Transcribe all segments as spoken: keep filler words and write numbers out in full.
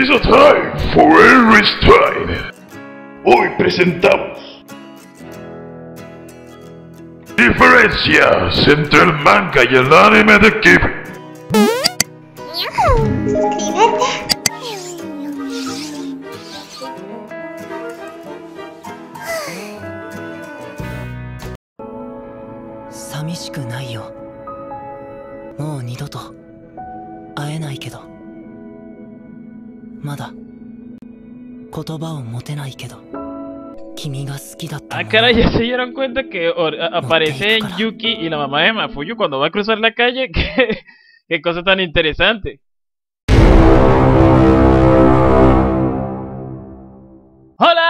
It's a time for Einnrex Time. Hoy presentamos diferencias entre el manga y el anime de Kiwi. Suscríbete. Ah, caray, ya se dieron cuenta que aparece Yuki y la mamá de Mafuyu cuando va a cruzar la calle. ¿Qué, qué cosa tan interesante?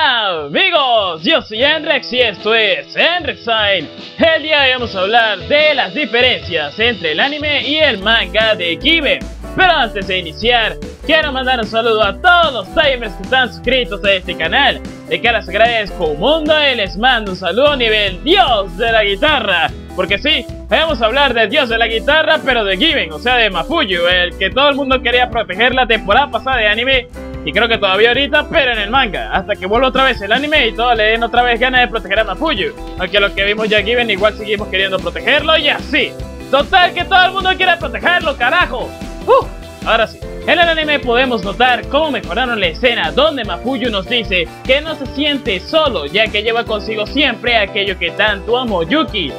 Hola amigos, yo soy Einnrex y esto es Einnrexile. El día de hoy vamos a hablar de las diferencias entre el anime y el manga de Kiwi. Pero antes de iniciar, quiero mandar un saludo a todos los timers que están suscritos a este canal. De cara se agradezco un mundo y les mando un saludo a nivel Dios de la guitarra. Porque sí, vamos a hablar del Dios de la guitarra, pero de Given, o sea de Mafuyu, el que todo el mundo quería proteger la temporada pasada de anime. Y creo que todavía ahorita, pero en el manga. Hasta que vuelva otra vez el anime y todos le den otra vez ganas de proteger a Mafuyu. Aunque lo que vimos ya Given, igual seguimos queriendo protegerlo y así. Total que todo el mundo quiere protegerlo, carajo. Uh, ahora sí. En el anime podemos notar cómo mejoraron la escena donde Mafuyu nos dice que no se siente solo, ya que lleva consigo siempre aquello que tanto amó Yuki,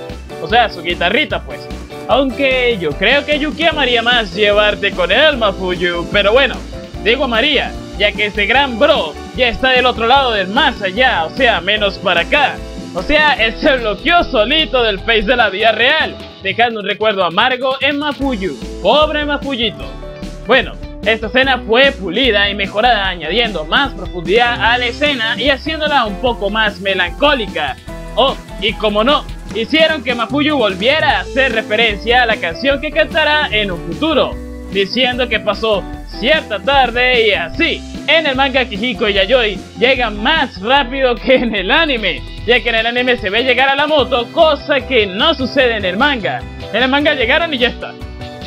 o sea su guitarrita pues. Aunque yo creo que Yuki amaría más llevarte con él, Mafuyu, pero bueno, digo amaría, ya que este gran bro ya está del otro lado del más allá, o sea menos para acá. O sea, él se bloqueó solito del Face de la vida real, dejando un recuerdo amargo en Mafuyu, pobre Mafuyito. Bueno. Esta escena fue pulida y mejorada, añadiendo más profundidad a la escena y haciéndola un poco más melancólica. Oh, y como no, hicieron que Mafuyu volviera a hacer referencia a la canción que cantará en un futuro, diciendo que pasó cierta tarde y así. En el manga Akihiko y Yayoi llegan más rápido que en el anime, ya que en el anime se ve llegar a la moto, cosa que no sucede en el manga. En el manga llegaron y ya está.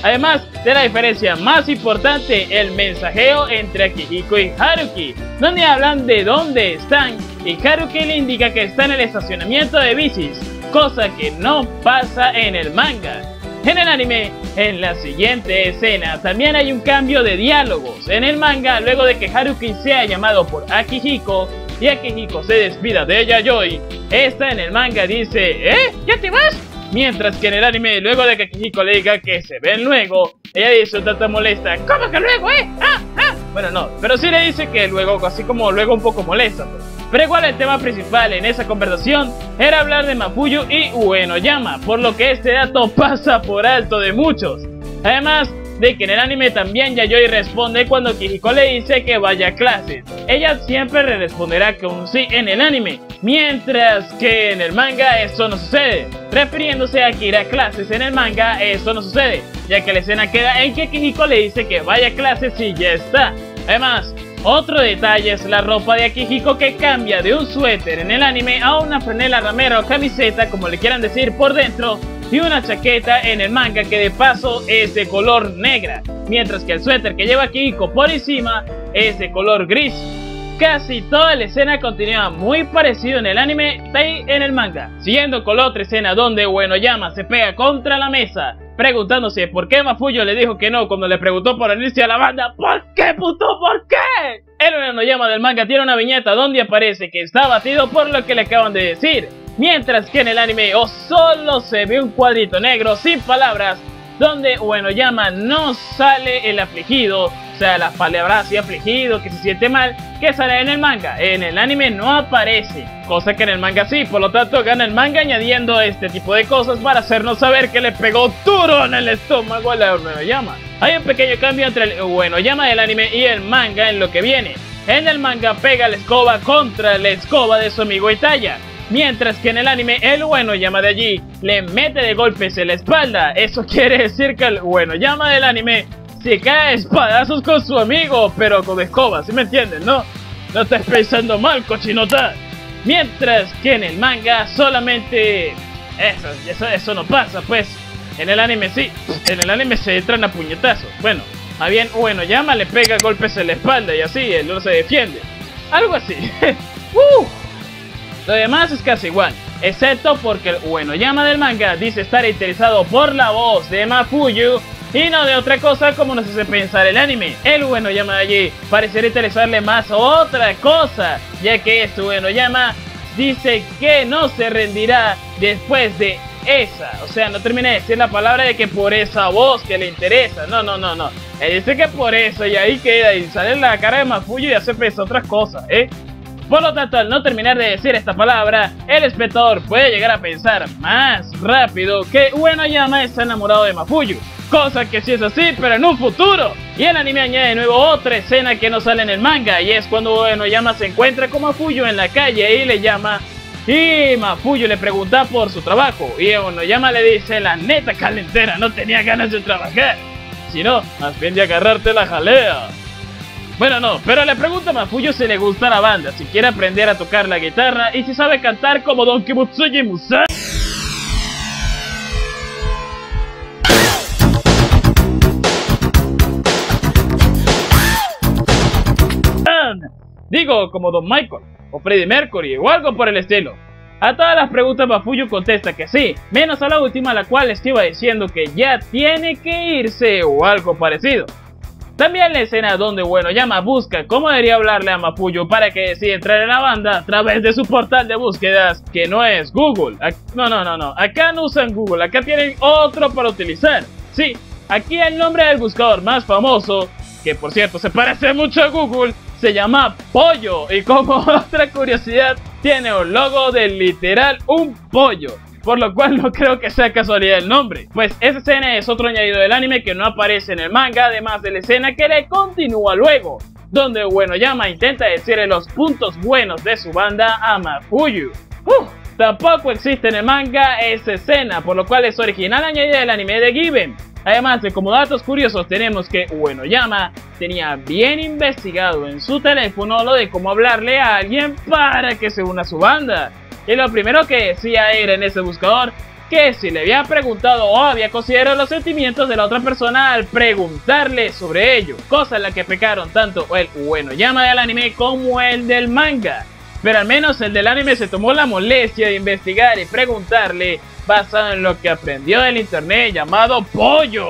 Además de la diferencia más importante, el mensajeo entre Akihiko y Haruki, donde hablan de dónde están y Haruki le indica que está en el estacionamiento de bicis, cosa que no pasa en el manga. En el anime, en la siguiente escena, también hay un cambio de diálogos. En el manga, luego de que Haruki sea llamado por Akihiko y Akihiko se despida de Yayoi, esta en el manga dice ¿eh? ¿Ya te vas? Mientras que en el anime, luego de que Kiriko le diga que se ven luego, ella dice un tanto molesta, ¿cómo que luego, eh? ¡Ah! ¡Ah! Bueno, no, pero sí le dice que luego, así como luego un poco molesta. Pues. Pero igual el tema principal en esa conversación era hablar de Mafuyu y Uenoyama, por lo que este dato pasa por alto de muchos. Además de que en el anime también Yayoi responde cuando Kiriko le dice que vaya a clases. Ella siempre le responderá con sí en el anime, mientras que en el manga eso no sucede. Refiriéndose a que ir a clases en el manga eso no sucede, ya que la escena queda en que Kiriko le dice que vaya a clases y ya está. Además, otro detalle es la ropa de Akihiko, que cambia de un suéter en el anime a una franela ramera o camiseta, como le quieran decir, por dentro, y una chaqueta en el manga que de paso es de color negra, mientras que el suéter que lleva Akihiko por encima es de color gris. Casi toda la escena continúa muy parecido en el anime y en el manga, siguiendo con la otra escena donde Uenoyama se pega contra la mesa, preguntándose por qué Mafuyu le dijo que no cuando le preguntó por unirse a la banda. ¿Por qué, puto? ¿Por qué? El Uenoyama del manga tiene una viñeta donde aparece que está abatido por lo que le acaban de decir, mientras que en el anime o solo se ve un cuadrito negro sin palabras donde Uenoyama no sale el afligido, o sea las palabras y afligido que se siente mal que sale en el manga. En el anime no aparece, cosa que en el manga sí, por lo tanto gana el manga añadiendo este tipo de cosas para hacernos saber que le pegó duro en el estómago a la Uenoyama. Hay un pequeño cambio entre el Uenoyama del anime y el manga en lo que viene. En el manga pega la escoba contra la escoba de su amigo Itaya, mientras que en el anime el Uenoyama de allí le mete de golpes en la espalda. Eso quiere decir que el Uenoyama del anime se cae a espadazos con su amigo, pero con escoba, ¿sí me entienden, no? No estás pensando mal, cochinota. Mientras que en el manga solamente... Eso, eso, eso no pasa, pues. En el anime sí, en el anime se entran a puñetazos. Bueno, Más bien Uenoyama le pega golpes en la espalda y así él no se defiende. Algo así. uh. Lo demás es casi igual, excepto porque el Uenoyama del manga dice estar interesado por la voz de Mafuyu y no de otra cosa, como nos hace pensar el anime. El Uenoyama de allí pareciera interesarle más a otra cosa, ya que este Uenoyama dice que no se rendirá después de esa. O sea, no termina de decir la palabra de que por esa voz que le interesa. No, no, no, no. Él dice que por eso, y ahí queda, y sale la cara de Mafuyu y hace pensar otras cosas, ¿eh? Por lo tanto, al no terminar de decir esta palabra, el espectador puede llegar a pensar más rápido que Uenoyama está enamorado de Mafuyu. Cosa que sí es así, pero en un futuro. Y el anime añade de nuevo otra escena que no sale en el manga, y es cuando Uenoyama se encuentra con Mafuyu en la calle y le llama, y Mafuyu le pregunta por su trabajo, y Uenoyama le dice: la neta calentera, no tenía ganas de trabajar, sino más bien de agarrarte la jalea. Bueno, no, pero le pregunta a Mafuyu si le gusta la banda, si quiere aprender a tocar la guitarra y si sabe cantar como Don Kibutsuji Musa. Digo, como Don Michael, o Freddie Mercury, o algo por el estilo. A todas las preguntas Mafuyu contesta que sí, menos a la última, la cual les iba diciendo que ya tiene que irse o algo parecido. También la escena donde Uenoyama busca cómo debería hablarle a Mafuyu para que decida entrar en la banda a través de su portal de búsquedas, que no es Google. Ac no, no, no, no. Acá no usan Google, acá tienen otro para utilizar. Sí, aquí el nombre del buscador más famoso, que por cierto se parece mucho a Google, se llama Pollo, y como otra curiosidad, tiene un logo de literal un pollo, por lo cual no creo que sea casualidad el nombre. Pues esa escena es otro añadido del anime que no aparece en el manga, además de la escena que le continúa luego, donde Uenoyama intenta decirle los puntos buenos de su banda a Mafuyu. Uh, tampoco existe en el manga esa escena, por lo cual es original añadida del anime de Given. Además de como datos curiosos, tenemos que Uenoyama tenía bien investigado en su teléfono lo de cómo hablarle a alguien para que se una a su banda. Y lo primero que decía era en ese buscador que si le había preguntado o había considerado los sentimientos de la otra persona al preguntarle sobre ello, cosa en la que pecaron tanto el Uenoyama del anime como el del manga. Pero al menos el del anime se tomó la molestia de investigar y preguntarle basado en lo que aprendió del internet llamado Pollo.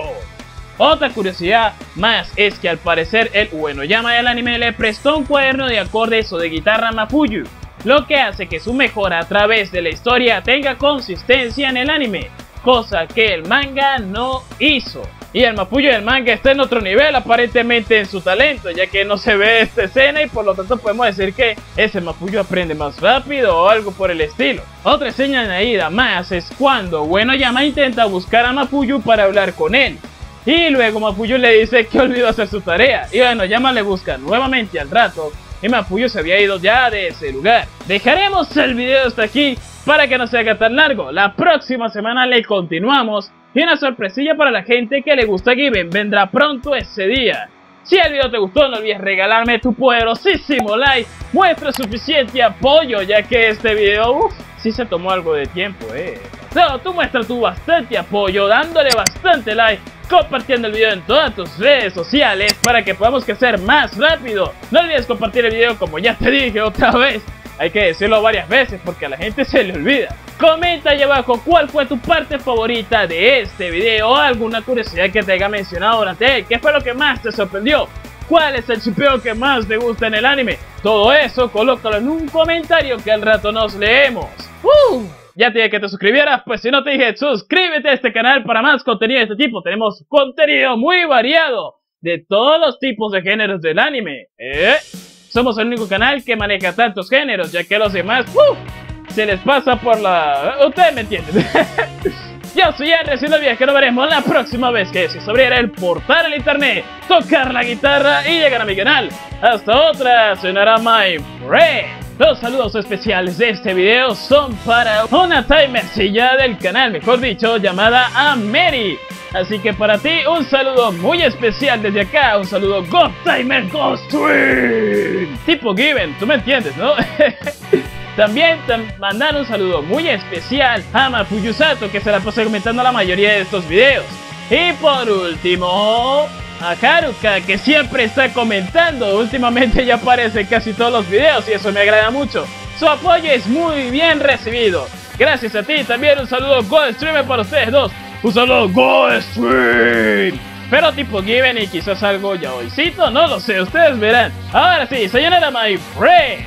Otra curiosidad más es que al parecer el Uenoyama del anime le prestó un cuaderno de acordes o de guitarra a Mafuyu, lo que hace que su mejora a través de la historia tenga consistencia en el anime, cosa que el manga no hizo. Y el Mafuyu del manga está en otro nivel aparentemente en su talento, ya que no se ve esta escena y por lo tanto podemos decir que ese Mafuyu aprende más rápido o algo por el estilo. Otra escena añadida más es cuando Uenoyama intenta buscar a Mafuyu para hablar con él, y luego Mafuyu le dice que olvidó hacer su tarea, y Uenoyama le busca nuevamente al rato, y Mafuyu se había ido ya de ese lugar. Dejaremos el video hasta aquí para que no se haga tan largo. La próxima semana le continuamos, y una sorpresilla para la gente que le gusta Given vendrá pronto ese día. Si el video te gustó, no olvides regalarme tu poderosísimo like, muestra suficiente apoyo, ya que este video uff, sí se tomó algo de tiempo, eh. No, tú muestra tu bastante apoyo dándole bastante like, compartiendo el video en todas tus redes sociales para que podamos crecer más rápido. No olvides compartir el video, como ya te dije otra vez. Hay que decirlo varias veces porque a la gente se le olvida. Comenta ahí abajo cuál fue tu parte favorita de este video o alguna curiosidad que te haya mencionado durante él. ¿Qué fue lo que más te sorprendió? ¿Cuál es el shipeo que más te gusta en el anime? Todo eso colócalo en un comentario que al rato nos leemos. ¡Uh! Ya te dije que te suscribieras, pues si no te dije, suscríbete a este canal para más contenido de este tipo. Tenemos contenido muy variado de todos los tipos de géneros del anime. ¿Eh? Somos el único canal que maneja tantos géneros, ya que los demás uh, se les pasa por la... Ustedes me entienden. Yo soy Einnrexile, no olvides que nos veremos la próxima vez que se abrirá el portal al internet, tocar la guitarra y llegar a mi canal. Hasta otra, sonará my friend. Los saludos especiales de este video son para una timercilla del canal, mejor dicho, llamada a Mary. Así que para ti, un saludo muy especial desde acá, un saludo Go Timer Go Stream. Tipo Given, tú me entiendes, ¿no? También mandar un saludo muy especial a Mafuyu Sato, que se la pasa comentando la mayoría de estos videos. Y por último... a Haruka, que siempre está comentando. Últimamente ya aparece en casi todos los videos y eso me agrada mucho. Su apoyo es muy bien recibido. Gracias a ti también un saludo GoStreamer para ustedes dos. Un saludo GoStream. Pero tipo Given y quizás algo ya hoycito, no lo sé, ustedes verán. Ahora sí, sayonara my friend.